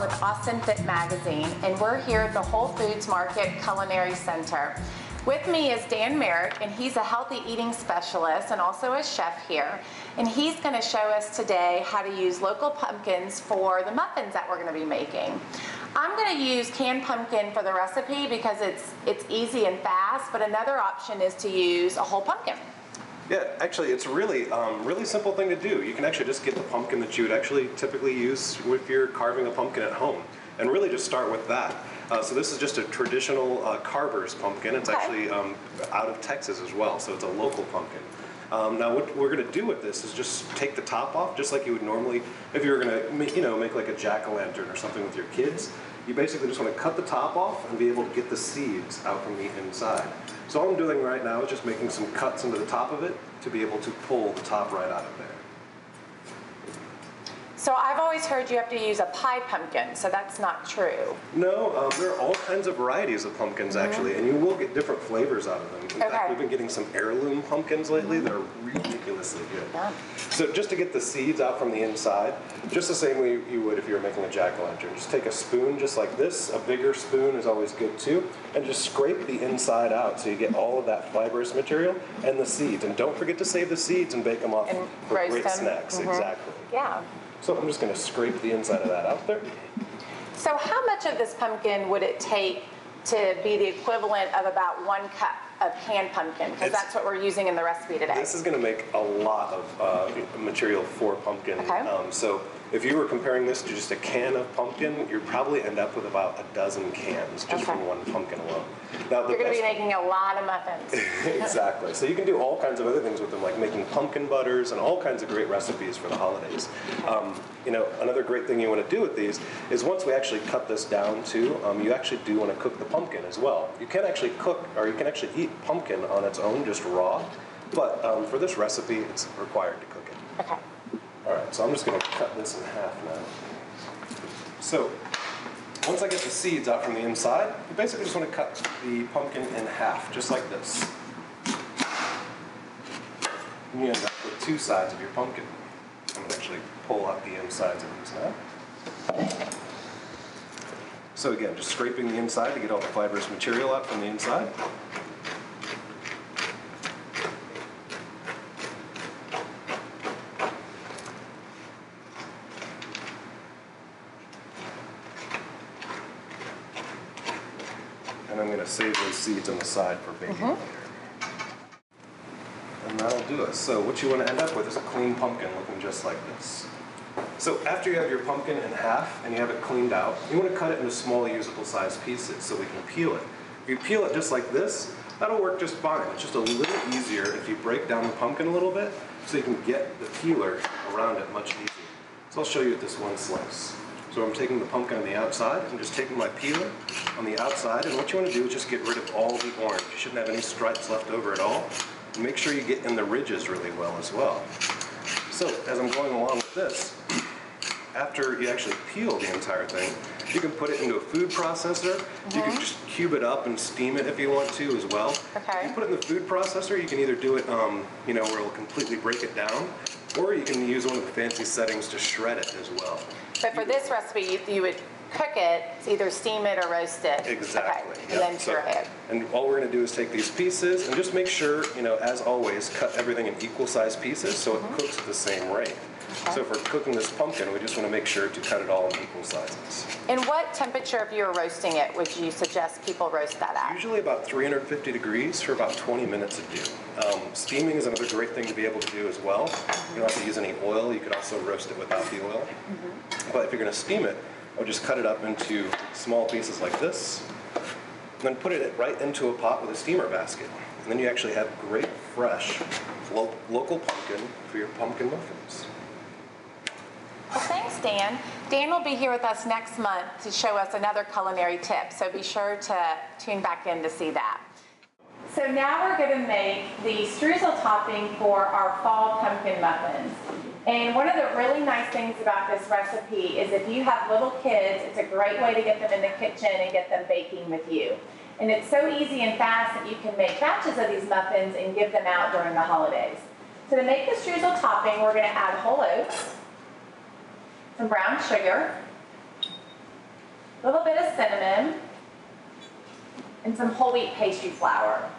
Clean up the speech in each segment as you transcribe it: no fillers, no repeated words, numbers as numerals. with Austin Fit Magazine, and we're here at the Whole Foods Market Culinary Center. With me is Dan Merrick, and he's a healthy eating specialist and also a chef here. And he's going to show us today how to use local pumpkins for the muffins that we're going to be making. I'm going to use canned pumpkin for the recipe because it's easy and fast, but another option is to use a whole pumpkin. Yeah, actually, it's a really simple thing to do. You can actually just get the pumpkin that you would actually typically use if you're carving a pumpkin at home, and really just start with that. So this is just a traditional carver's pumpkin. It's actually out of Texas as well, so it's a local pumpkin. Now what we're going to do with this is just take the top off, just like you would normally if you were going to make like a jack-o'-lantern or something with your kids. You basically just want to cut the top off and be able to get the seeds out from the inside. So all I'm doing right now is just making some cuts into the top of it to be able to pull the top right out of there. So I've always heard you have to use a pie pumpkin, so that's not true. No, there are all kinds of varieties of pumpkins actually, and you will get different flavors out of them. In fact, we've been getting some heirloom pumpkins lately. They're ridiculously good. Yeah. So just to get the seeds out from the inside, just the same way you would if you were making a jack-o'-lantern, just take a spoon just like this, a bigger spoon is always good too, and just scrape the inside out so you get all of that fibrous material and the seeds. And don't forget to save the seeds and bake them off and for great snacks. Exactly. Yeah. So I'm just going to scrape the inside of that out there. So how much of this pumpkin would it take to be the equivalent of about 1 cup of canned pumpkin? Because that's what we're using in the recipe today. This is going to make a lot of material for pumpkin. Okay. So if you were comparing this to just a can of pumpkin, you'd probably end up with about a dozen cans just from one pumpkin alone. Now, you're going to be making a lot of muffins. Exactly. So you can do all kinds of other things with them, like making pumpkin butters and all kinds of great recipes for the holidays. Another great thing you want to do with these is once we actually cut this down too, you actually do want to cook the pumpkin as well. You can actually eat pumpkin on its own, just raw, but for this recipe, it's required to cook it. Okay. All right. So I'm just going to cut this in half now. So once I get the seeds out from the inside, you basically just want to cut the pumpkin in half, just like this. And you end up with 2 sides of your pumpkin. I'm going to actually pull out the insides of these now. So again, just scraping the inside to get all the fibrous material out from the inside. And I'm going to save those seeds on the side for baking later. And that'll do it. So what you want to end up with is a clean pumpkin looking just like this. So after you have your pumpkin in half and you have it cleaned out, you want to cut it into small usable size pieces so we can peel it. If you peel it just like this, that'll work just fine. It's just a little easier if you break down the pumpkin a little bit so you can get the peeler around it much easier. So I'll show you this one slice. So I'm taking the pumpkin on the outside and just taking my peeler on the outside, and what you want to do is just get rid of all the orange. You shouldn't have any stripes left over at all. And make sure you get in the ridges really well as well. So as I'm going along with this, after you actually peel the entire thing, you can put it into a food processor. You can just cube it up and steam it if you want to as well. Okay. If you put it in the food processor, you can either do it where it'll completely break it down, or you can use one of the fancy settings to shred it as well. But for this recipe, you would cook it, either steam it or roast it. Exactly. Okay. Yep. And then puree it. And all we're going to do is take these pieces and just make sure, as always, cut everything in equal size pieces so it cooks at the same rate. Okay. So if we're cooking this pumpkin, we just want to make sure to cut it all in equal sizes. And what temperature, if you were roasting it, would you suggest people roast that at? Usually about 350 degrees for about 20 minutes to do. Steaming is another great thing to be able to do as well. You don't have to use any oil. You could also roast it without the oil. But if you're going to steam it, I would just cut it up into small pieces like this, and then put it right into a pot with a steamer basket. And then you actually have great, fresh, local pumpkin for your pumpkin muffins. Well, thanks, Dan. Dan will be here with us next month to show us another culinary tip, so be sure to tune back in to see that. So now we're going to make the streusel topping for our fall pumpkin muffins. And one of the really nice things about this recipe is if you have little kids, it's a great way to get them in the kitchen and get them baking with you. And it's so easy and fast that you can make batches of these muffins and give them out during the holidays. So to make this streusel topping, we're going to add whole oats, some brown sugar, a little bit of cinnamon, and some whole wheat pastry flour.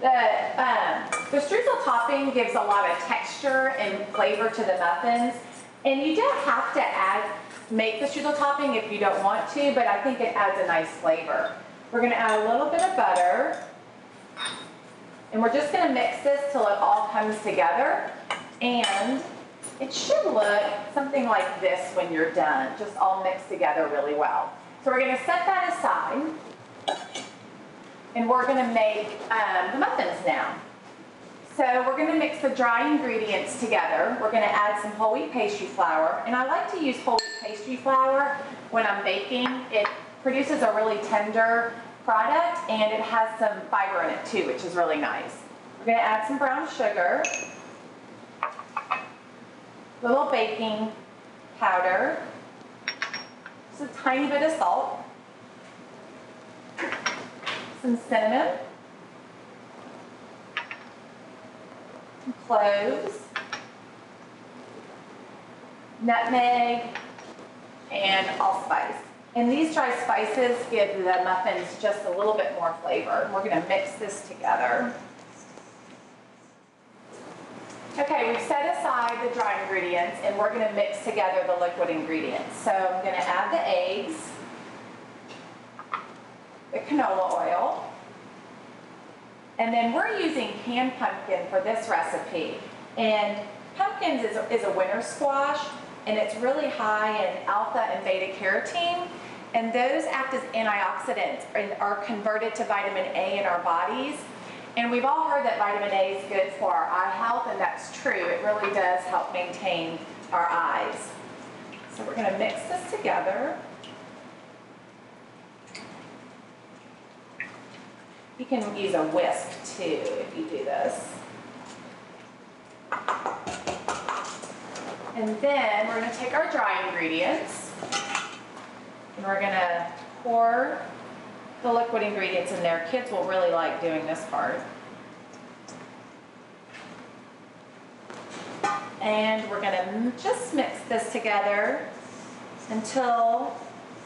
The streusel topping gives a lot of texture and flavor to the muffins, and you don't have to make the streusel topping if you don't want to, but I think it adds a nice flavor. We're going to add a little bit of butter, and we're just going to mix this till it all comes together, and it should look something like this when you're done, just all mixed together really well. So we're going to set that aside, and we're going to make the muffins now. So we're going to mix the dry ingredients together. We're going to add some whole wheat pastry flour, and I like to use whole wheat pastry flour when I'm baking. It produces a really tender product, and it has some fiber in it too, which is really nice. We're going to add some brown sugar, a little baking powder, just a tiny bit of salt, some cinnamon, some cloves, nutmeg, and allspice. And these dry spices give the muffins just a little bit more flavor. And we're going to mix this together. Okay, we've set aside the dry ingredients, and we're going to mix together the liquid ingredients. So I'm going to add the eggs, the canola oil, and then we're using canned pumpkin for this recipe. And pumpkins is a winter squash, and it's really high in alpha and beta carotene, and those act as antioxidants and are converted to vitamin A in our bodies. And we've all heard that vitamin A is good for our eye health, and that's true. It really does help maintain our eyes. So we're going to mix this together. You can use a whisk too if you do this. And then we're going to take our dry ingredients, and we're going to pour the liquid ingredients in there. Kids will really like doing this part. And we're going to just mix this together until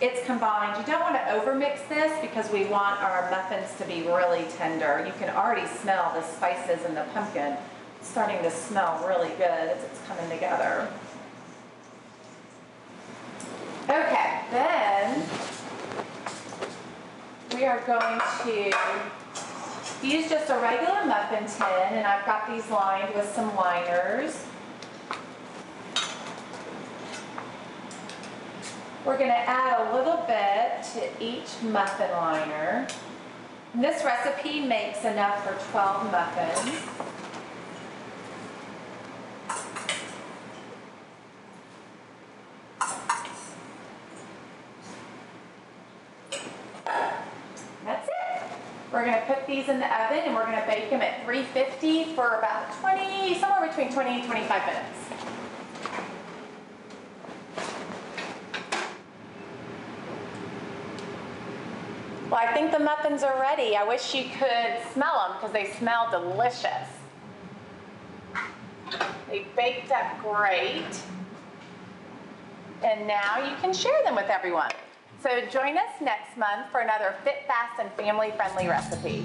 it's combined. You don't want to overmix this because we want our muffins to be really tender. You can already smell the spices in the pumpkin. It's starting to smell really good as it's coming together. Okay, then we are going to use just a regular muffin tin, and I've got these lined with some liners. We're going to add a little bit to each muffin liner. And this recipe makes enough for 12 muffins. That's it. We're going to put these in the oven, and we're going to bake them at 350 for about somewhere between 20 and 25 minutes. Well, I think the muffins are ready. I wish you could smell them because they smell delicious. They baked up great. And now you can share them with everyone. So join us next month for another fit, fast, and family-friendly recipe.